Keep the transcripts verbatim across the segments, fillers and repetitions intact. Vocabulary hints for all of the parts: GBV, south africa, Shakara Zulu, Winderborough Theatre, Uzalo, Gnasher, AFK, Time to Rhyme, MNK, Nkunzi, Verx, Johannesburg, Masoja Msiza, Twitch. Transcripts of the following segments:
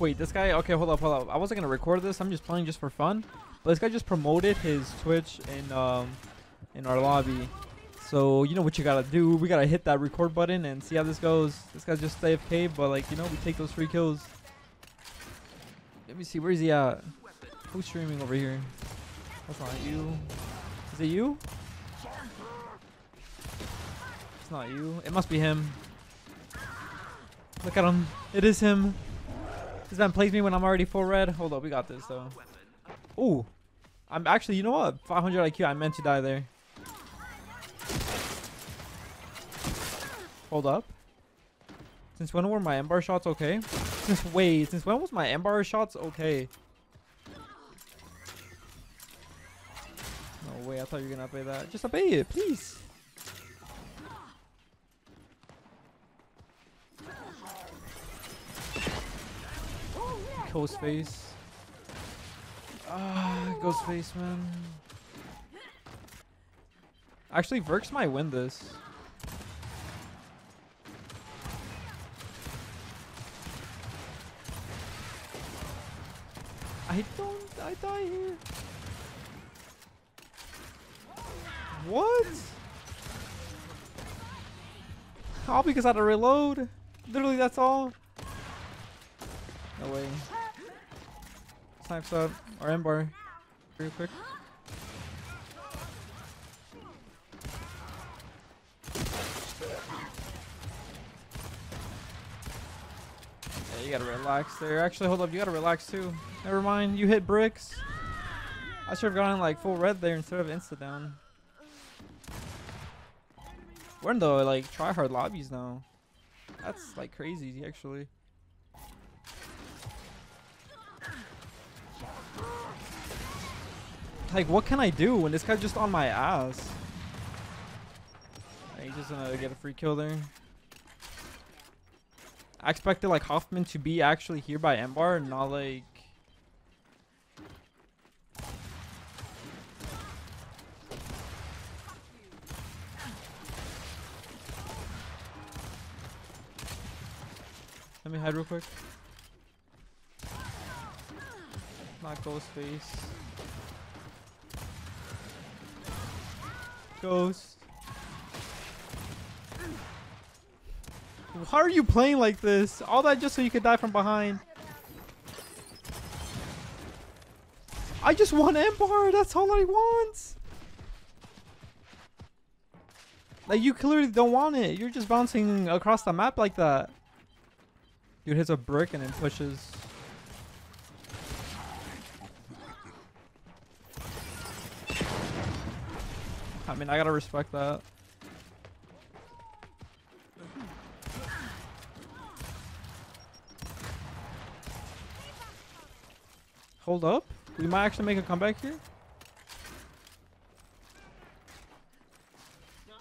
Wait, this guy. Okay, hold up, hold up. I wasn't gonna record this. I'm just playing just for fun. But this guy just promoted his Twitch in um in our lobby. So you know what you gotta do. We gotta hit that record button and see how this goes. This guy's just A F K, but like you know, we take those free kills. Let me see. Where is he at? Who's streaming over here? That's not you. Is it you? It's not you. It must be him. Look at him. It is him. This man plays me when I'm already full red. Hold up, we got this though. Ooh, I'm actually. You know what? five hundred I Q. I meant to die there. Hold up. Since when were my M-bar shots okay? Since wait, since when was my M-bar shots okay? No way, I thought you were gonna obey that. Just obey it, please. Ghost face. Ah, ghost face, man. Actually, Verx might win this. I don't. I die here. What? All because I had to reload. Literally, that's all. No way. Snipes up or M bar real quick. Yeah, you gotta relax there. Actually, hold up, you gotta relax too. Never mind, you hit bricks. I should have gone like full red there instead of insta down. We're in the like try hard lobbies now. That's like crazy actually. Like, what can I do when this guy's just on my ass? He's just gonna get a free kill there. I expected, like, Hoffman to be actually here by M-bar and not, like... Let me hide real quick. Not ghost face. Ghost. How are you playing like this? All that just so you could die from behind. I just want M-bar. That's all I want. Like, you clearly don't want it. You're just bouncing across the map like that. Dude hits a brick and then pushes. I mean, I gotta respect that. Hold up. We might actually make a comeback here. Yeah,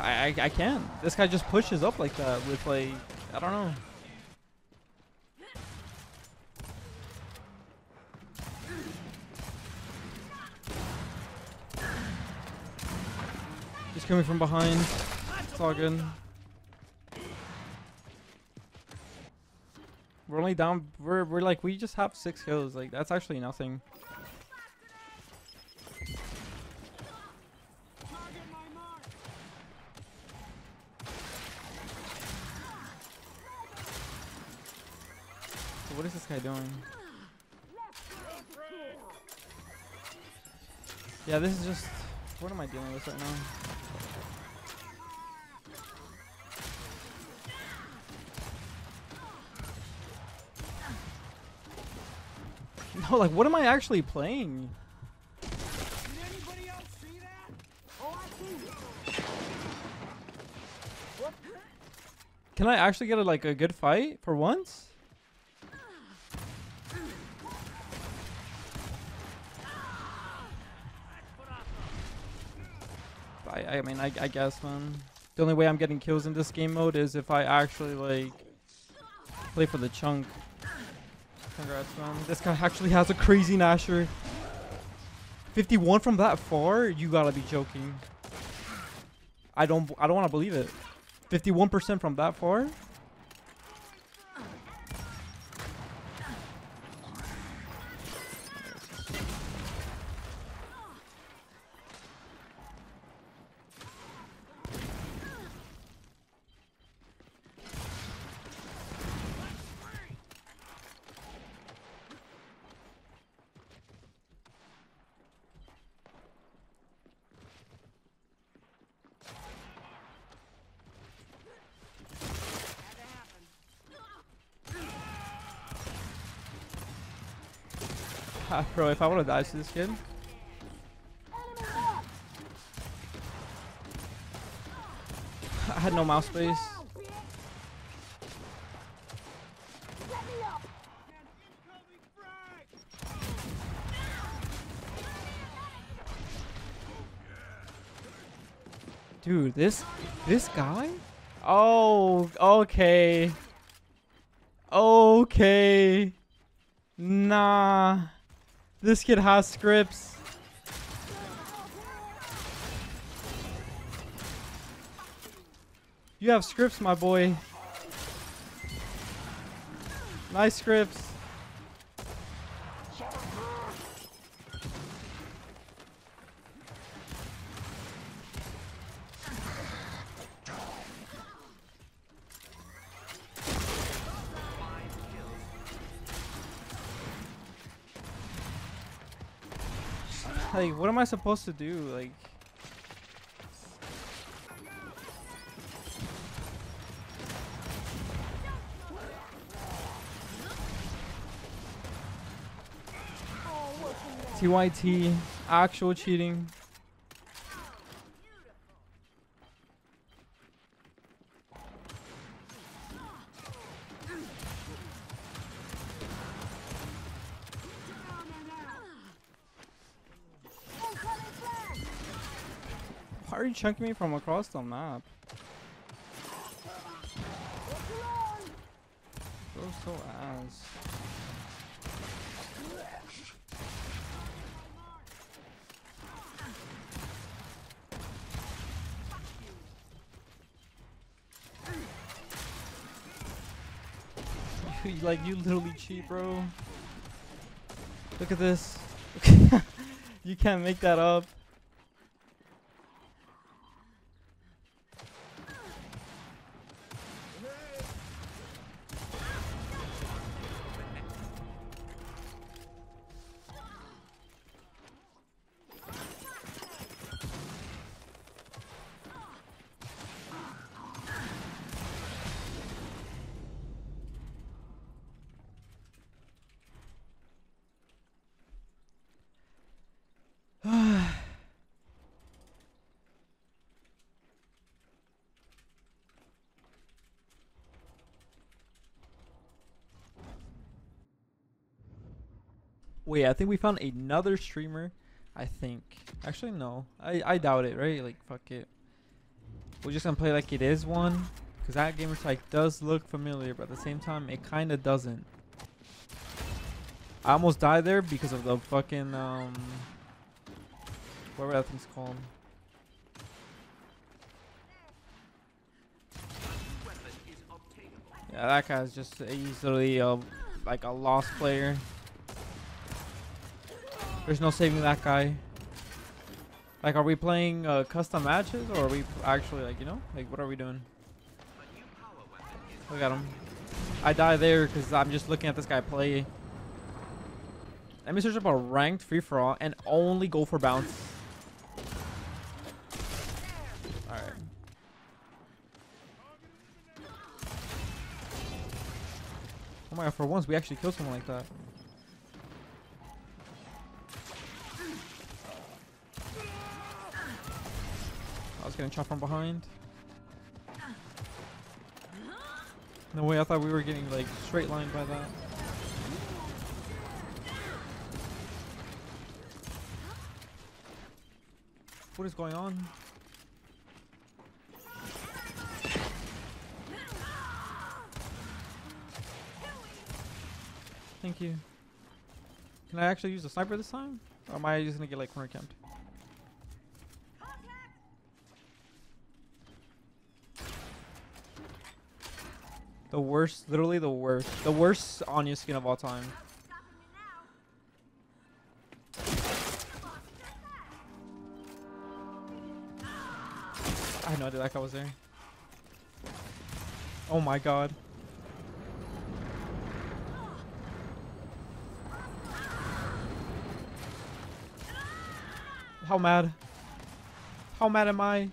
I, I, I can't. This guy just pushes up like that with like, I don't know. Coming from behind. It's all good. We're only down. We're, we're like, we just have six kills. Like, that's actually nothing. So what is this guy doing? Yeah, this is just. What am I dealing with right now? No, like, what am I actually playing? Did anybody else see that? Oh, I see. What? Can I actually get a, like a good fight for once? I, I mean, I, I guess, man. The only way I'm getting kills in this game mode is if I actually like play for the chunk. Congrats, man. This guy actually has a crazy Gnasher. fifty-one from that far? You gotta be joking. I don't I don't want to believe it. fifty-one percent from that far? Bro, if I want to die to this kid. I had no mouse space. Dude, this this guy? Oh, okay. Okay. Nah. This kid has scripts. You have scripts, my boy. Nice scripts. Like, what am I supposed to do? Like, T Y T, actual cheating. Why are you chunking me from across the map? Go so ass. Like, you literally cheat, bro. Look at this. You can't make that up. Wait, I think we found another streamer. I think. Actually, no. I, I doubt it, right? Like, fuck it. We're just gonna play like it is one. Because that gamer tag does look familiar, but at the same time, it kind of doesn't. I almost died there because of the fucking, um... whatever that thing's called. Yeah, that guy's just easily, uh, like, a lost player. There's no saving that guy. Like, are we playing uh, custom matches, or are we actually, like, you know? Like, what are we doing? Look at him. I die there because I'm just looking at this guy play. Let me search up a ranked free-for-all and only go for bounce. Alright. Oh my god, for once we actually killed someone like that. Getting chopped from behind. No way, I thought we were getting like straight lined by that. What is going on? Thank you. Can I actually use the sniper this time? Or am I just gonna get like corner camped? The worst, literally the worst. The worst Anya skin of all time. I had no idea that guy was there. Oh my god. How mad? How mad am I?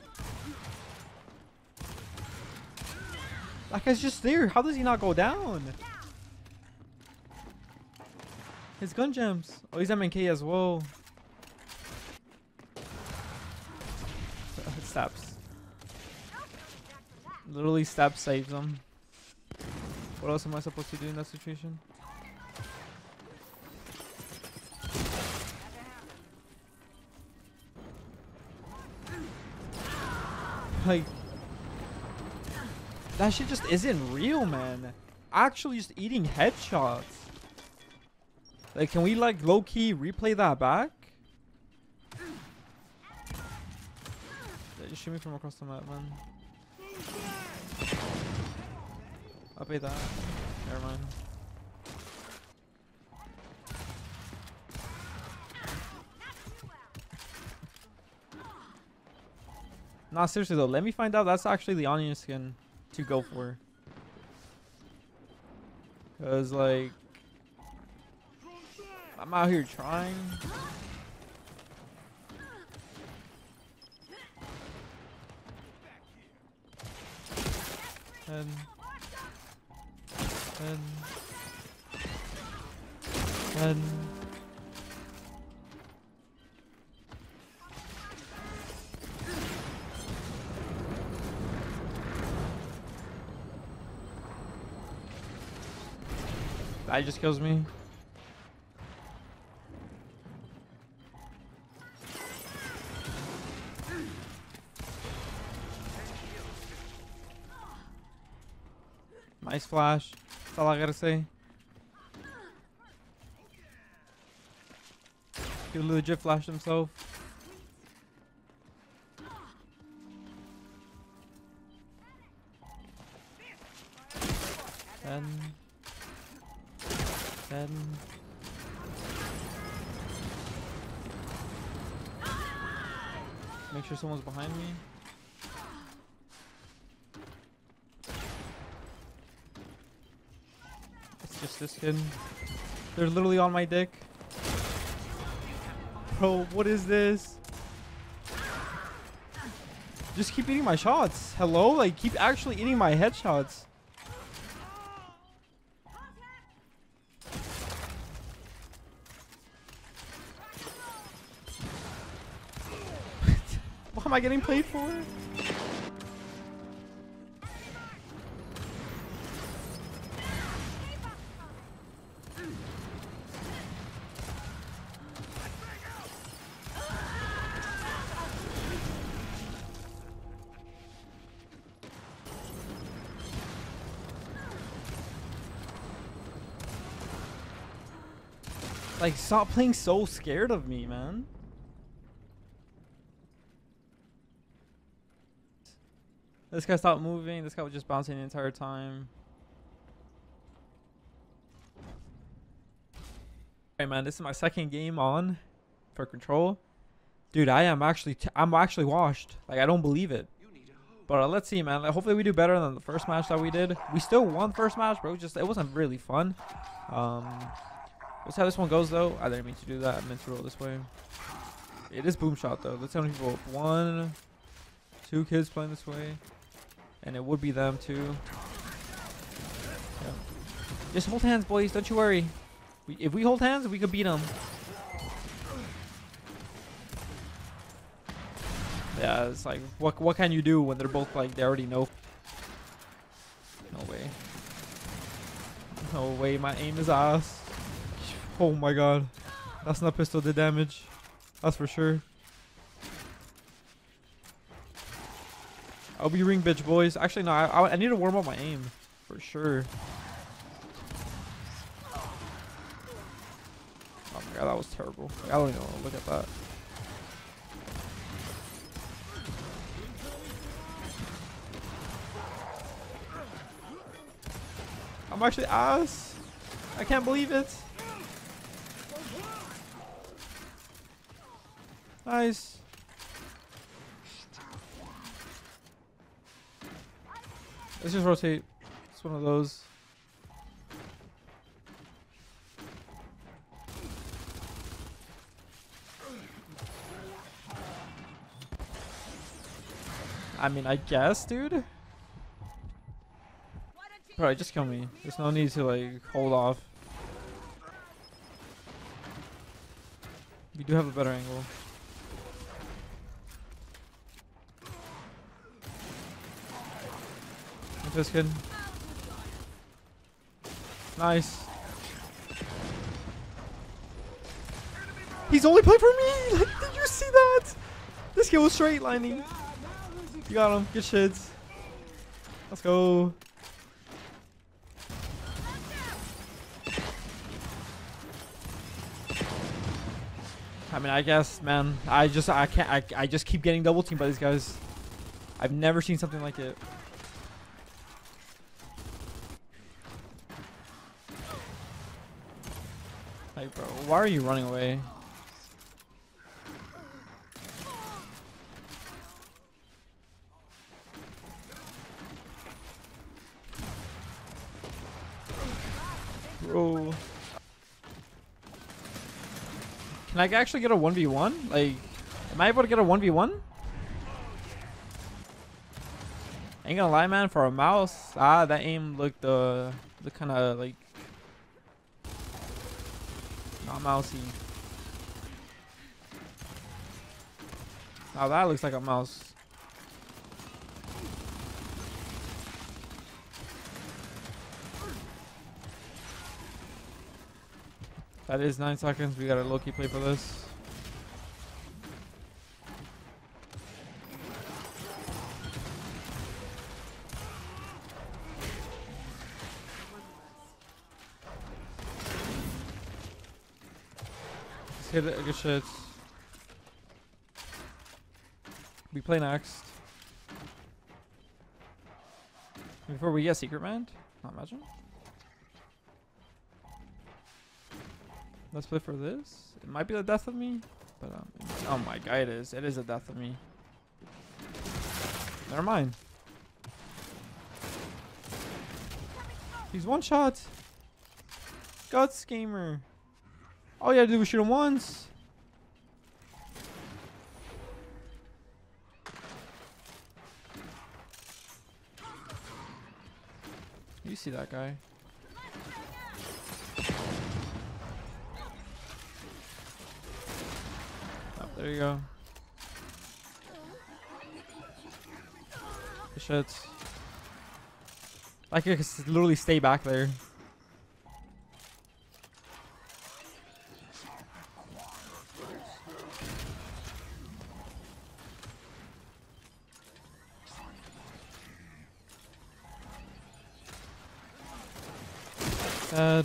That guy's just there. How does he not go down? His gun gems. Oh, he's M N K as well. Steps. Literally, steps saves him. What else am I supposed to do in that situation? Like, that shit just isn't real, man. Actually just eating headshots. Like, can we like low-key replay that back? You shoot me from across the map, man. I'll pay that. Never mind. Nah, seriously though, let me find out that's actually the Anya skin to go for. Cause like, I'm out here trying. And, and, and. That just kills me. Nice flash. That's all I gotta say. He legit flashed himself. Ten. Ten. Make sure someone's behind me. Just this kid. They're literally on my dick. Bro, what is this? Just keep eating my shots. Hello? Like, keep actually eating my headshots. What am I getting played for? Like, stop playing so scared of me, man. This guy stopped moving. This guy was just bouncing the entire time. All right, man. This is my second game on for control. Dude, I am actually, t I'm actually washed. Like, I don't believe it. But uh, let's see, man. Like, hopefully we do better than the first match that we did. We still won first match, bro. Just, it wasn't really fun. Um... Let's see how this one goes, though. I didn't mean to do that. I meant to roll this way. It is boom shot, though. Let's see how many people. One, two kids playing this way. And it would be them, too. Yeah. Just hold hands, boys. Don't you worry. We, if we hold hands, we could beat them. Yeah, it's like, what, what can you do when they're both, like, they already know? No way. No way. My aim is ass. Oh my god, that's not pistol did damage, that's for sure. I'll be ring bitch, boys. Actually no, I, I, I need to warm up my aim for sure. Oh my god, that was terrible. I don't even want to look at that. I'm actually ass. I can't believe it. Nice. Let's just rotate. It's one of those. I mean, I guess, dude. Alright, just kill me. There's no need to, like, hold off. You do have a better angle. That's good. Nice. He's only playing for me! Like, did you see that? This kid was straight lining. You got him. Good shit. Let's go. I mean, I guess, man. I just, I can't. I, I just keep getting double teamed by these guys. I've never seen something like it. Like, bro, why are you running away? Bro. Can I actually get a one v one? Like, am I able to get a one v one? Ain't gonna lie, man, for a mouse. Ah, that aim looked, uh, looked kinda like... not mousey. Now that looks like a mouse. That is nine seconds. We gotta low-key play for this. Let's hit it. Good shit. We play next. Before we get Secret Man? Not imagine. Let's play for this. It might be the death of me, but um, oh my god, it is. It is the death of me. Never mind. He's one shot. Guts gamer. All you gotta do is shoot him once. You see that guy? There you go. Good shit. Like, I could literally stay back there. Sad.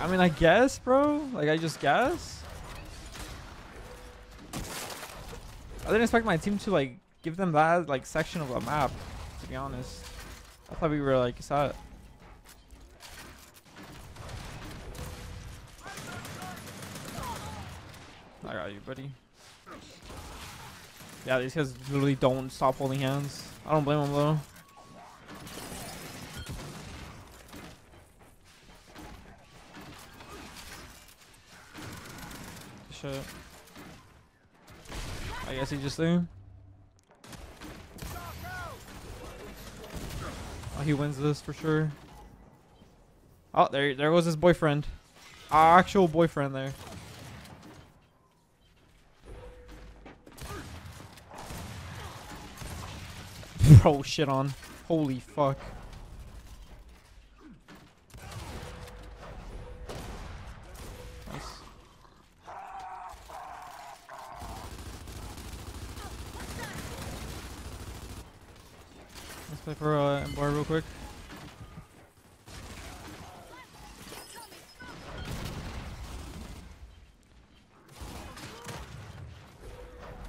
I mean, I guess, bro. Like, I just guess. I didn't expect my team to, like, give them that, like, section of a map, to be honest. I thought we were, like, set. I got you, buddy. Yeah, these guys literally don't stop holding hands. I don't blame them, though. Shit. I guess he just threw. Oh, he wins this for sure. Oh, there, there goes his boyfriend. Our actual boyfriend there. Bro, shit on. Holy fuck. For uh, Embar real quick.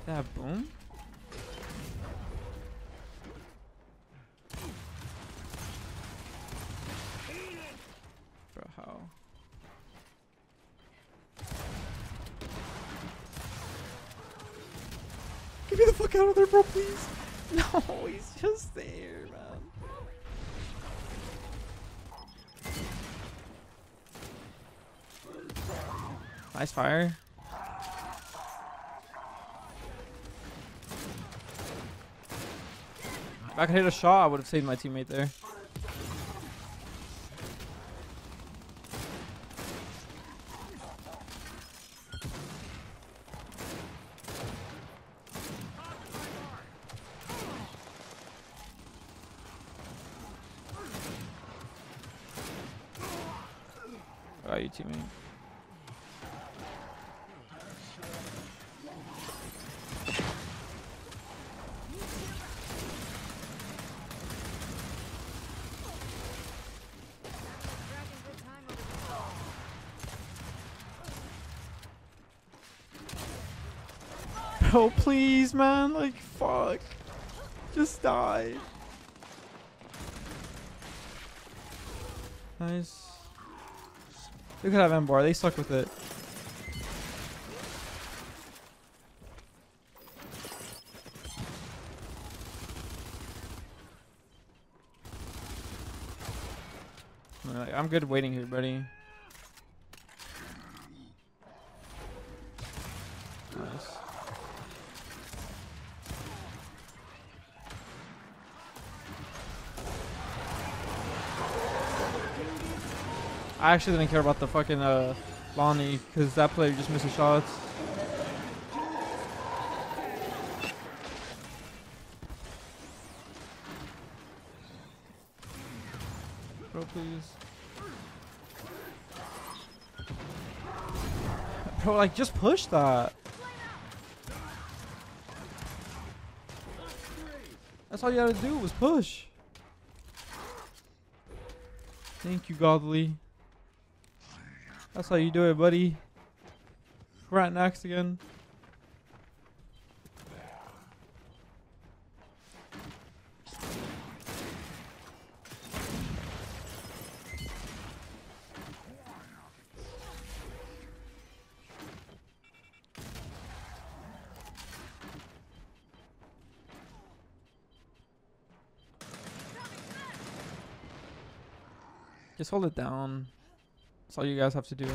That boom. Get me the fuck out of there, bro, please. No, he's just there, man. Nice fire. If I could hit a shot, I would have saved my teammate there. Oh, you teammate. Oh, please, man, like, fuck. Just die. Nice. Look at that M bar, they stuck with it. Right, I'm good waiting here, buddy. Nice. I actually didn't care about the fucking uh, Lonnie because that player just misses shots. Bro, please. Bro, like, just push that. That's all you had to do was push. Thank you, Godly. That's how you do it, buddy. Right next again. Just hold it down. That's all you guys have to do.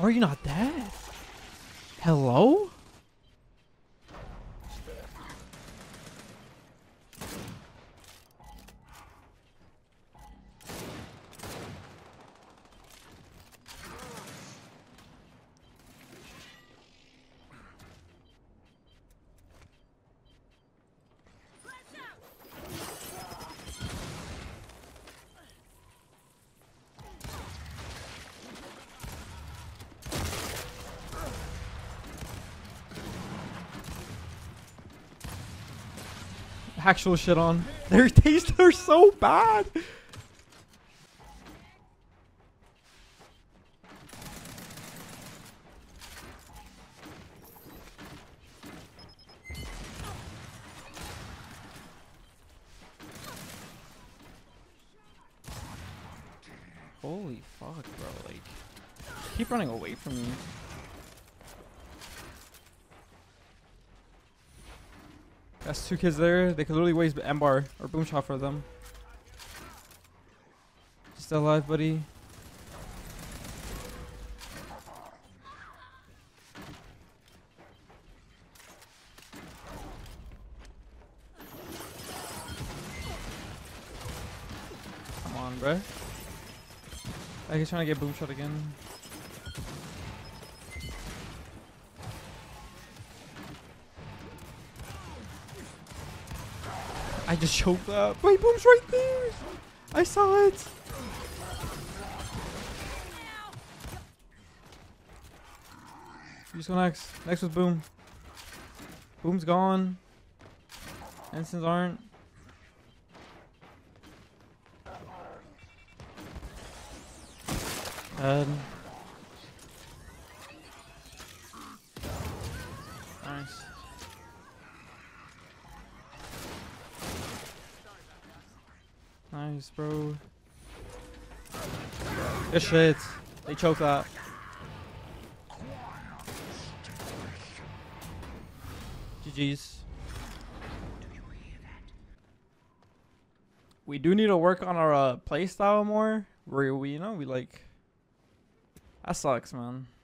Are you not dead? Hello? Actual shit on. Their tastes are so bad. Holy fuck, bro. Like, keep running away from me. That's two kids there. They could literally waste M bar or boom shot for them. Still alive, buddy. Come on, bro. Like, he's trying to get boom shot again. I just choked that. My boom's right there. I saw it. You just go next. Next was boom. Boom's gone. Ensigns aren't. Um. Nice. Nice. times, bro. Good shit. They choked that. G G's. We do need to work on our uh, playstyle more. Where we, you know, we like... That sucks, man.